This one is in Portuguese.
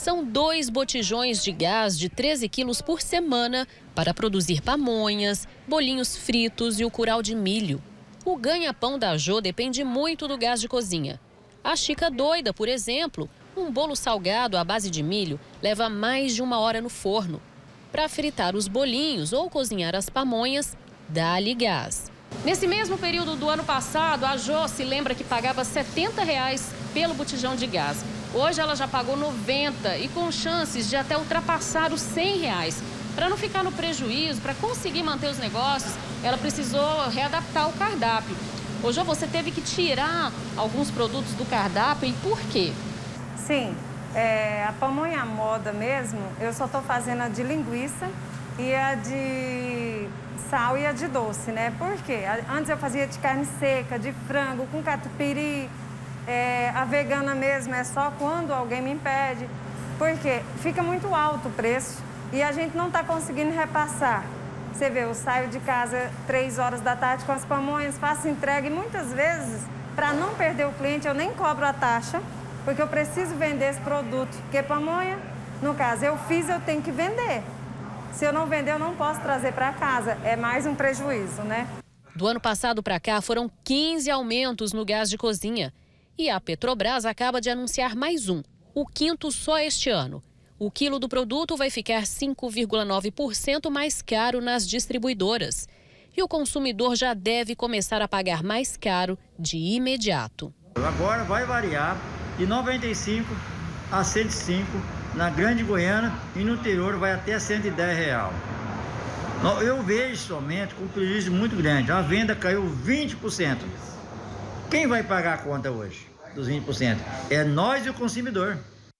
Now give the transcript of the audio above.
são 2 botijões de gás de 13 quilos por semana para produzir pamonhas, bolinhos fritos e o curau de milho. O ganha-pão da Jô depende muito do gás de cozinha. A Chica Doida, por exemplo, um bolo salgado à base de milho leva mais de 1 hora no forno. Para fritar os bolinhos ou cozinhar as pamonhas, dá-lhe gás. Nesse mesmo período do ano passado, a Jô se lembra que pagava R$ 70 pelo botijão de gás. Hoje ela já pagou 90 e com chances de até ultrapassar os R$ 100. Para não ficar no prejuízo, para conseguir manter os negócios, ela precisou readaptar o cardápio. Ô Jô, você teve que tirar alguns produtos do cardápio e por quê? Sim, a pamonha à moda mesmo, eu só estou fazendo a de linguiça e a de sal e a de doce, né? Por quê? Antes eu fazia de carne seca, de frango, com catupiry. A vegana mesmo é só quando alguém me impede, porque fica muito alto o preço e a gente não está conseguindo repassar. Você vê, eu saio de casa 3 horas da tarde com as pamonhas, faço entrega e muitas vezes, para não perder o cliente, eu nem cobro a taxa, porque eu preciso vender esse produto, porque pamonha, no caso, eu fiz, eu tenho que vender. Se eu não vender, eu não posso trazer para casa, é mais um prejuízo, né? Do ano passado para cá, foram 15 aumentos no gás de cozinha. E a Petrobras acaba de anunciar mais um, o 5º só este ano. O quilo do produto vai ficar 5,9% mais caro nas distribuidoras. E o consumidor já deve começar a pagar mais caro de imediato. Agora vai variar de 95 a 105 na Grande Goiânia e no interior vai até R$ 110. Eu vejo somente um prejuízo muito grande. A venda caiu 20%. Quem vai pagar a conta hoje dos 20%? É nós e o consumidor.